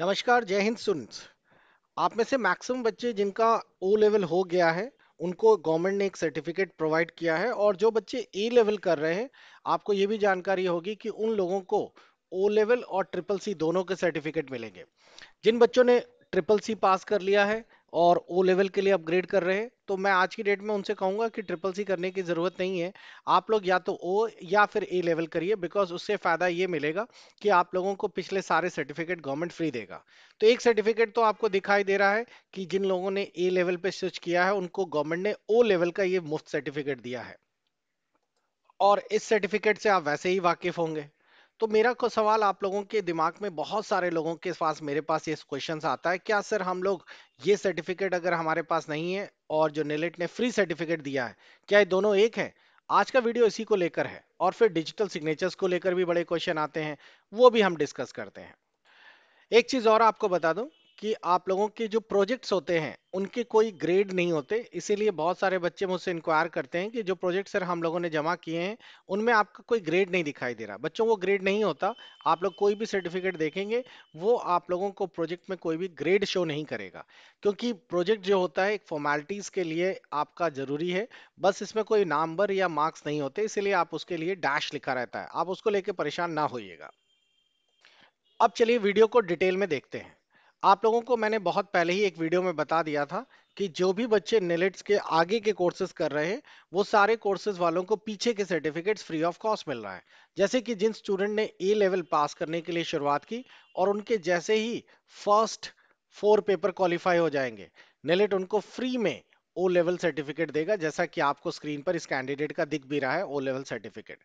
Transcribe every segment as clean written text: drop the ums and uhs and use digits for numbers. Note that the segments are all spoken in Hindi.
नमस्कार, जय हिंद स्टूडेंट्स। आप में से मैक्सिमम बच्चे जिनका ओ लेवल हो गया है उनको गवर्नमेंट ने एक सर्टिफिकेट प्रोवाइड किया है, और जो बच्चे ए लेवल कर रहे हैं आपको ये भी जानकारी होगी कि उन लोगों को ओ लेवल और ट्रिपल सी दोनों के सर्टिफिकेट मिलेंगे। जिन बच्चों ने ट्रिपल सी पास कर लिया है और ओ लेवल के लिए अपग्रेड कर रहे हैं तो मैं आज की डेट में उनसे कहूँगा कि ट्रिपल सी करने की ज़रूरत नहीं है, आप लोग या तो ओ या फिर ए लेवल करिए, बिकॉज उससे फ़ायदा ये मिलेगा कि आप लोगों को पिछले सारे सर्टिफिकेट गवर्नमेंट फ्री देगा। तो एक सर्टिफिकेट तो आपको दिखाई दे रहा है कि जिन लोगों ने ए लेवल पे स्विच किया है उनको गवर्नमेंट ने ओ लेवल का ये मुफ्त सर्टिफिकेट दिया है, और इस सर्टिफिकेट से आप वैसे ही वाकिफ़ होंगे। तो मेरा को सवाल आप लोगों के दिमाग में, बहुत सारे लोगों के पास, मेरे पास ये क्वेश्चन आता है, क्या सर हम लोग ये सर्टिफिकेट अगर हमारे पास नहीं है और जो NIELIT ने फ्री सर्टिफिकेट दिया है, क्या ये दोनों एक है? आज का वीडियो इसी को लेकर है, और फिर डिजिटल सिग्नेचर्स को लेकर भी बड़े क्वेश्चन आते हैं, वो भी हम डिस्कस करते हैं। एक चीज़ और आपको बता दूँ कि आप लोगों के जो प्रोजेक्ट्स होते हैं उनके कोई ग्रेड नहीं होते, इसीलिए बहुत सारे बच्चे मुझसे इंक्वायर करते हैं कि जो प्रोजेक्ट सर हम लोगों ने जमा किए हैं उनमें आपका कोई ग्रेड नहीं दिखाई दे रहा। बच्चों, वो ग्रेड नहीं होता। आप लोग कोई भी सर्टिफिकेट देखेंगे वो आप लोगों को प्रोजेक्ट में कोई भी ग्रेड शो नहीं करेगा, क्योंकि प्रोजेक्ट जो होता है एक फॉर्मेलिटीज़ के लिए आपका ज़रूरी है, बस इसमें कोई नंबर या मार्क्स नहीं होते, इसलिए आप उसके लिए डैश लिखा रहता है, आप उसको लेकर परेशान ना होइएगा। अब चलिए वीडियो को डिटेल में देखते हैं। आप लोगों को मैंने बहुत पहले ही एक वीडियो में बता दिया था कि जो भी बच्चे NIELITs के आगे के कोर्सेज कर रहे हैं वो सारे कोर्सेज वालों को पीछे के सर्टिफिकेट्स फ्री ऑफ कॉस्ट मिल रहा है। जैसे कि जिन स्टूडेंट ने ए लेवल पास करने के लिए शुरुआत की और उनके जैसे ही फर्स्ट 4 पेपर क्वालिफाई हो जाएंगे, NIELIT उनको फ्री में ओ लेवल सर्टिफिकेट देगा, जैसा कि आपको स्क्रीन पर इस कैंडिडेट का दिख भी रहा है ओ लेवल सर्टिफिकेट।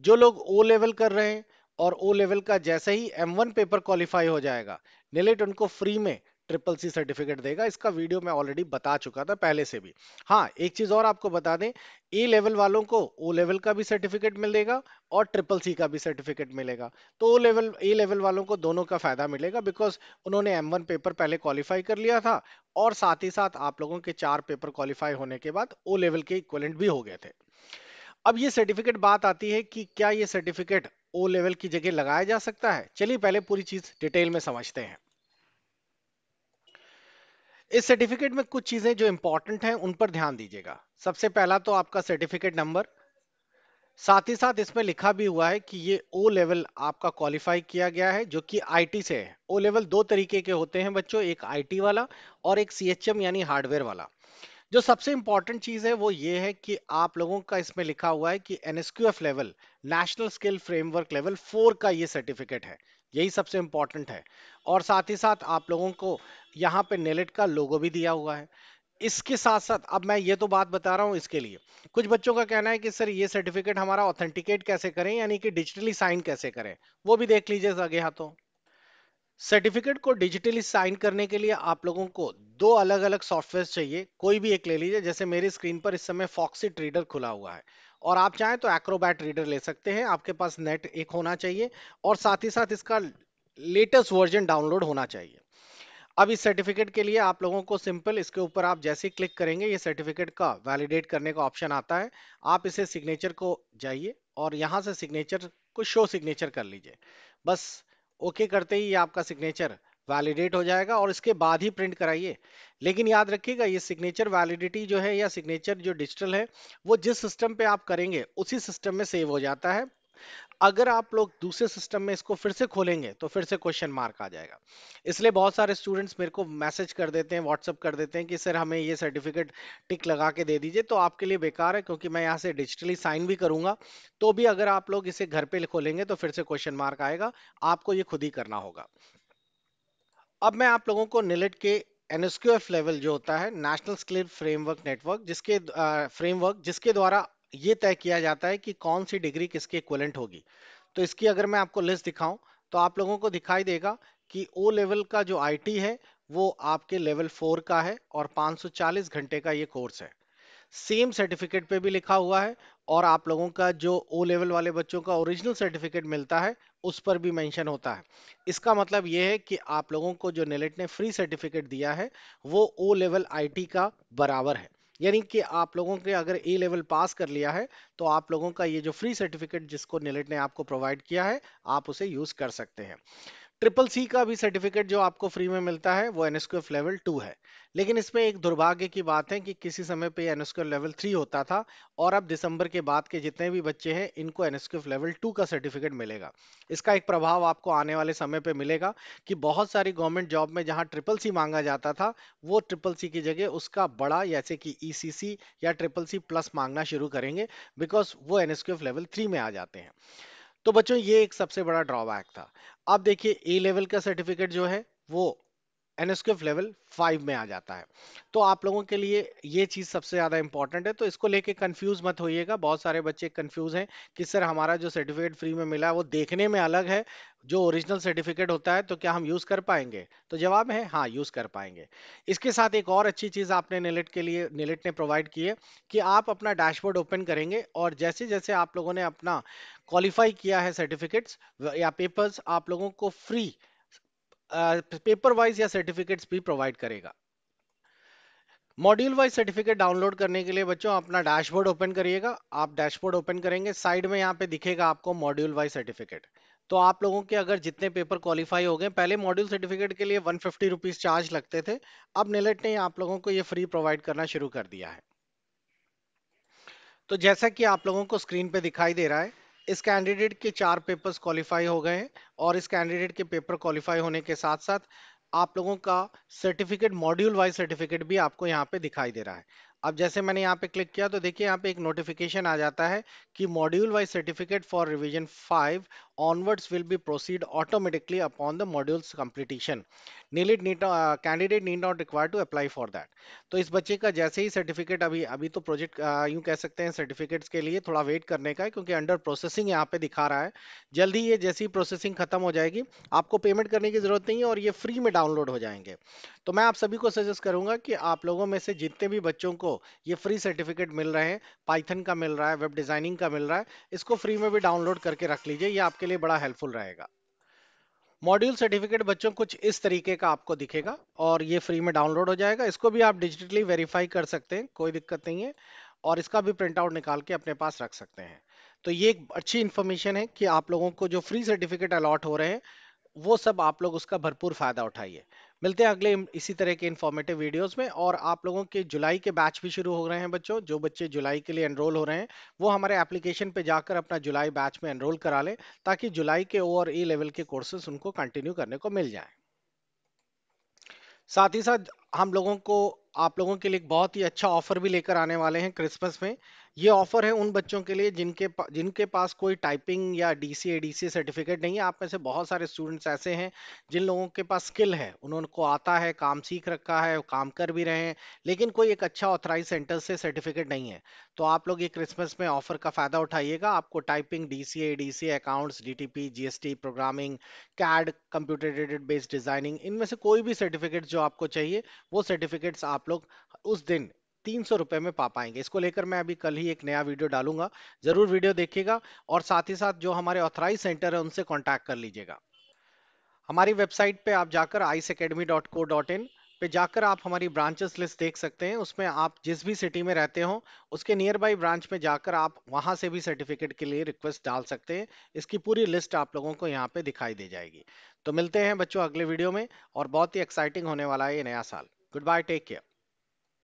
जो लोग ओ लेवल कर रहे हैं और ओ लेवल का जैसे ही M1 पेपर क्वालिफाई हो जाएगा, NIELIT उनको फ्री में ट्रिपल सी सर्टिफिकेट देगा। इसका वीडियो मैं ऑलरेडी बता चुका था पहले से भी। हाँ, एक चीज़ और आपको बता दें, ए लेवल वालों को ओ लेवल का भी सर्टिफिकेट मिलेगा और ट्रिपल सी का भी सर्टिफिकेट मिलेगा, तो ओ लेवल ए लेवल वालों को दोनों का फ़ायदा मिलेगा, बिकॉज उन्होंने M1 पेपर पहले क्वालिफाई कर लिया था और साथ ही साथ आप लोगों के 4 पेपर क्वालिफाई होने के बाद ओ लेवल के इक्विवेलेंट भी हो गए थे। अब ये सर्टिफिकेट, बात आती है कि क्या ये सर्टिफिकेट ओ लेवल की जगह लगाया जा सकता है। चलिए पहले पूरी चीज डिटेल में समझते हैं। इस सर्टिफिकेट में कुछ चीजें जो इंपॉर्टेंट हैं उन पर ध्यान दीजिएगा। सबसे पहला तो आपका सर्टिफिकेट नंबर, साथ ही साथ इसमें लिखा भी हुआ है कि ये ओ लेवल आपका क्वालिफाई किया गया है, जो कि आईटी से है। ओ लेवल 2 तरीके के होते हैं बच्चों, एक आईटी वाला और एक CHM यानी हार्डवेयर वाला। जो सबसे इंपॉर्टेंट चीज़ है वो ये है कि आप लोगों का इसमें लिखा हुआ है कि NSQF level, national skill framework level 4 का ये सर्टिफिकेट है, यही सबसे इंपॉर्टेंट है। और साथ ही साथ आप लोगों को यहाँ पे NIELIT का लोगो भी दिया हुआ है। इसके साथ साथ अब मैं ये तो बात बता रहा हूँ, इसके लिए कुछ बच्चों का कहना है कि सर ये सर्टिफिकेट हमारा ऑथेंटिकेट कैसे करें, यानी कि डिजिटली साइन कैसे करें, वो भी देख लीजिए आगे हाथों। सर्टिफिकेट को डिजिटली साइन करने के लिए आप लोगों को 2 अलग अलग सॉफ्टवेयर चाहिए, कोई भी एक ले लीजिए। जैसे मेरी स्क्रीन पर इस समय Foxit Reader खुला हुआ है, और आप चाहें तो Acrobat Reader ले सकते हैं। आपके पास नेट एक होना चाहिए और साथ ही साथ इसका लेटेस्ट वर्जन डाउनलोड होना चाहिए। अब इस सर्टिफिकेट के लिए आप लोगों को सिंपल इसके ऊपर आप जैसे क्लिक करेंगे, ये सर्टिफिकेट का वैलिडेट करने का ऑप्शन आता है। आप इसे सिग्नेचर को जाइए और यहाँ से सिग्नेचर को शो सिग्नेचर कर लीजिए। बस ओके करते ही आपका सिग्नेचर वैलिडेट हो जाएगा, और इसके बाद ही प्रिंट कराइए। लेकिन याद रखिएगा ये सिग्नेचर वैलिडिटी जो है, या सिग्नेचर जो डिजिटल है, वो जिस सिस्टम पे आप करेंगे उसी सिस्टम में सेव हो जाता है। अगर आप लोग दूसरे सिस्टम में इसको फिर से खोलेंगे तो फिर से क्वेश्चन मार्क आ जाएगा। इसलिए बहुत सारे स्टूडेंट्स मेरे को मैसेज कर देते हैं, व्हाट्सअप कर देते हैं कि सर हमें ये सर्टिफिकेट टिक लगा के दे दीजिए, तो आपके लिए बेकार है, क्योंकि मैं यहाँ से डिजिटली साइन भी करूँगा तो भी अगर आप लोग इसे घर पे खोलेंगे तो फिर से क्वेश्चन मार्क आएगा, आपको ये खुद ही करना होगा। अब मैं आप लोगों को NIELIT के NSQF लेवल जो होता है, नेशनल स्किल फ्रेमवर्क नेटवर्क, जिसके जिसके द्वारा ये तय किया जाता है कि कौन सी डिग्री किसके इक्विवेलेंट होगी। तो इसकी अगर मैं आपको लिस्ट दिखाऊं तो आप लोगों को दिखाई देगा कि ओ लेवल का जो आईटी है वो आपके लेवल 4 का है और 540 घंटे का ये कोर्स है। सेम सर्टिफिकेट पे भी लिखा हुआ है, और आप लोगों का जो ओ लेवल वाले बच्चों का ओरिजिनल सर्टिफिकेट मिलता है उस पर भी मेंशन होता है। इसका मतलब ये है कि आप लोगों को जो NIELIT ने फ्री सर्टिफिकेट दिया है वो ओ लेवल आईटी का बराबर है, यानी कि आप लोगों के अगर ए लेवल पास कर लिया है तो आप लोगों का ये जो फ्री सर्टिफिकेट जिसको NIELIT ने आपको प्रोवाइड किया है आप उसे यूज़ कर सकते हैं। CCC का भी सर्टिफिकेट जो आपको फ्री में मिलता है वो NSQF लेवल 2 है, लेकिन इसमें एक दुर्भाग्य की बात है कि किसी समय पे NSQF लेवल 3 होता था और अब दिसंबर के बाद के जितने भी बच्चे हैं इनको NSQF लेवल 2 का सर्टिफिकेट मिलेगा। इसका एक प्रभाव आपको आने वाले समय पे मिलेगा कि बहुत सारी गवर्नमेंट जॉब में जहां CCC मांगा जाता था वो CCC की जगह उसका बड़ा जैसे कि ECC या CCC प्लस मांगना शुरू करेंगे, बिकॉज वो NSQF लेवल 3 में आ जाते हैं। तो बच्चों ये एक सबसे बड़ा ड्रॉबैक था। अब देखिए ए लेवल का सर्टिफिकेट जो है वो NSQF लेवल 5 में आ जाता है, तो आप लोगों के लिए ये चीज़ सबसे ज़्यादा इंपॉर्टेंट है। तो इसको लेके कंफ्यूज मत होइएगा। बहुत सारे बच्चे कंफ्यूज हैं कि सर हमारा जो सर्टिफिकेट फ्री में मिला है वो देखने में अलग है, जो ओरिजिनल सर्टिफिकेट होता है तो क्या हम यूज़ कर पाएंगे? तो जवाब है हाँ, यूज़ कर पाएंगे। इसके साथ एक और अच्छी चीज़ आपने NIELIT ने प्रोवाइड की है कि आप अपना डैशबोर्ड ओपन करेंगे और जैसे जैसे आप लोगों ने अपना क्वालिफाई किया है सर्टिफिकेट्स या पेपर्स, आप लोगों को फ्री पेपर वाइज या सर्टिफिकेट्स भी प्रोवाइड करेगा। मॉड्यूल वाइज सर्टिफिकेट डाउनलोड करने के लिए बच्चों अपना डैशबोर्ड ओपन करिएगा। आप डैशबोर्ड ओपन करेंगे, साइड में यहाँ पे दिखेगा आपको मॉड्यूल वाइज सर्टिफिकेट। तो आप लोगों के अगर जितने पेपर क्वालिफाई हो गए, पहले मॉड्यूल सर्टिफिकेट के लिए 150 रुपीज चार्ज लगते थे, अब NIELIT ने आप लोगों को ये फ्री प्रोवाइड करना शुरू कर दिया है। तो जैसा कि आप लोगों को स्क्रीन पे दिखाई दे रहा है, इस कैंडिडेट के 4 पेपर्स क्वालिफाई हो गए हैं और इस कैंडिडेट के पेपर क्वालिफाई होने के साथ साथ आप लोगों का सर्टिफिकेट मॉड्यूल वाइज सर्टिफिकेट भी आपको यहाँ पे दिखाई दे रहा है। अब जैसे मैंने यहाँ पे क्लिक किया तो देखिए यहाँ पे एक नोटिफिकेशन आ जाता है कि module wise certificate for revision 5 onwards will be proceed automatically upon the modules completion. Candidate need not required to apply for that. तो इस बच्चे का जैसे ही सर्टिफिकेट अभी तो प्रोजेक्ट यूँ कह सकते हैं सर्टिफिकेट्स के लिए थोड़ा वेट करने का है क्योंकि अंडर प्रोसेसिंग यहाँ पे दिखा रहा है। जल्दी ये जैसी प्रोसेसिंग खत्म हो जाएगी, आपको पेमेंट करने की जरूरत नहीं है और ये फ्री में डाउनलोड हो जाएंगे। तो मैं आप सभी को सजेस्ट करूंगा कि आप लोगों में से जितने भी बच्चों को ये फ्री सर्टिफिकेट मिल रहे हैं, पाइथन का मिल रहा है, वेब डिजाइनिंग का मिल रहा है, इसको फ्री में भी डाउनलोड करके रख लीजिए, ये आपके लिए बड़ा हेल्पफुल रहेगा। मॉड्यूल सर्टिफिकेट बच्चों कुछ इस तरीके का आपको दिखेगा और ये फ्री में डाउनलोड हो जाएगा। इसको भी आप डिजिटली वेरीफाई कर सकते हैं, कोई दिक्कत नहीं है, और इसका भी प्रिंट आउट निकाल के अपने पास रख सकते हैं। तो ये एक अच्छी इन्फॉर्मेशन है कि आप लोगों को जो फ्री सर्टिफिकेट अलॉट हो रहे हैं वो सब आप लोग उसका भरपूर फायदा उठाइए। मिलते हैं अगले इसी तरह के इन्फॉर्मेटिव वीडियोस में। और आप लोगों के जुलाई के बैच भी शुरू हो रहे हैं बच्चों। जो बच्चे जुलाई के लिए एनरोल हो रहे हैं वो हमारे एप्लीकेशन पे जाकर अपना जुलाई बैच में एनरोल करा लें ताकि जुलाई के ओ और ए लेवल के कोर्सेस उनको कंटिन्यू करने को मिल जाए। साथ ही साथ हम लोगों को आप लोगों के लिए एक बहुत ही अच्छा ऑफर भी लेकर आने वाले हैं क्रिसमस में। ये ऑफर है उन बच्चों के लिए जिनके पास कोई टाइपिंग या DCA सर्टिफिकेट नहीं है। आप में से बहुत सारे स्टूडेंट्स ऐसे हैं जिन लोगों के पास स्किल है, उनको आता है, काम सीख रखा है, काम कर भी रहे हैं, लेकिन कोई एक अच्छा ऑथराइज सेंटर से सर्टिफिकेट नहीं है। तो आप लोग ये क्रिसमस में ऑफर का फायदा उठाइएगा। आपको typing, DCA, accounts, DTP, GST, programming, CAD, computer aided based designing, इनमें से कोई भी सर्टिफिकेट जो आपको चाहिए वो सर्टिफिकेट्स आप लोग उस दिन 300 रुपए में पा पाएंगे। इसको लेकर मैं अभी कल ही एक नया वीडियो डालूंगा, जरूर वीडियो देखिएगा और साथ ही साथ जो हमारे ऑथराइज सेंटर है उनसे कांटेक्ट कर लीजिएगा। हमारी वेबसाइट पे आप जाकर iceacademy.co.in पे जाकर आप हमारी ब्रांचेस लिस्ट देख सकते हैं। उसमें आप जिस भी सिटी में रहते हो उसके नियर बाई ब्रांच में जाकर आप वहां से भी सर्टिफिकेट के लिए रिक्वेस्ट डाल सकते हैं। इसकी पूरी लिस्ट आप लोगों को यहाँ पे दिखाई दे जाएगी। तो मिलते हैं बच्चों अगले वीडियो में और बहुत ही एक्साइटिंग होने वाला है ये नया साल। Good bye, take care.